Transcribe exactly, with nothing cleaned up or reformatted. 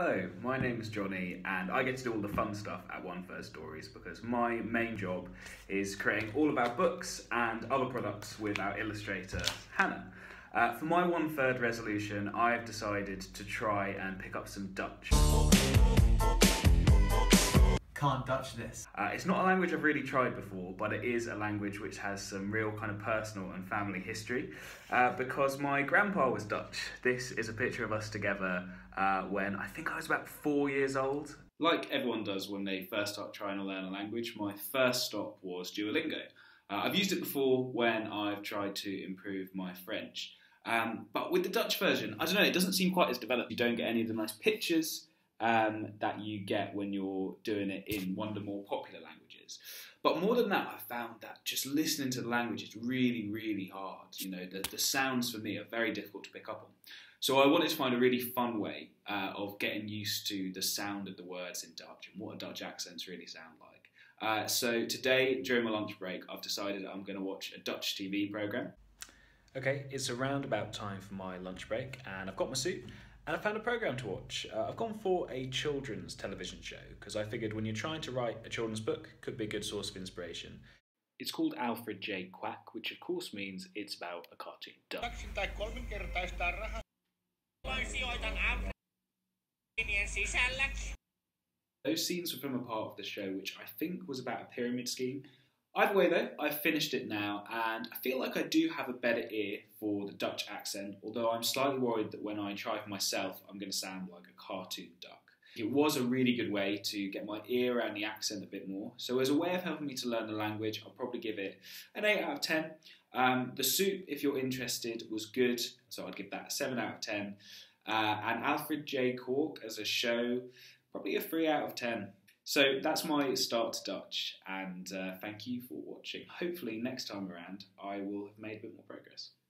Hello, my name's Johnny and I get to do all the fun stuff at One Third Stories because my main job is creating all of our books and other products with our illustrator, Hannah. Uh, for my One Third resolution, I've decided to try and pick up some Dutch. Can't Dutch this. Uh, it's not a language I've really tried before, but it is a language which has some real kind of personal and family history uh, because my grandpa was Dutch. This is a picture of us together uh, when I think I was about four years old. Like everyone does when they first start trying to learn a language, my first stop was Duolingo. Uh, I've used it before when I've tried to improve my French. Um, but with the Dutch version, I don't know, it doesn't seem quite as developed. You don't get any of the nice pictures Um, that you get when you're doing it in one of the more popular languages. But more than that, I found that just listening to the language is really, really hard. You know, the, the sounds for me are very difficult to pick up on. So I wanted to find a really fun way uh, of getting used to the sound of the words in Dutch and what a Dutch accents really sound like. Uh, so today, during my lunch break, I've decided I'm going to watch a Dutch T V programme. Okay, it's around about time for my lunch break and I've got my soup. And I found a programme to watch. Uh, I've gone for a children's television show because I figured when you're trying to write a children's book, could be a good source of inspiration. It's called Alfred J. Kwak, which of course means it's about a cartoon duck. Those scenes were from a part of the show which I think was about a pyramid scheme. Either way though, I've finished it now and I feel like I do have a better ear for the Dutch accent, although I'm slightly worried that when I try for myself I'm going to sound like a cartoon duck. It was a really good way to get my ear around the accent a bit more, so as a way of helping me to learn the language I'll probably give it an eight out of ten. Um, the soup, if you're interested, was good, so I'd give that a seven out of ten. Uh, and Alfred J. Kwak as a show, probably a three out of ten. So that's my start to Dutch, and uh, thank you for watching. Hopefully next time around I will have made a bit more progress.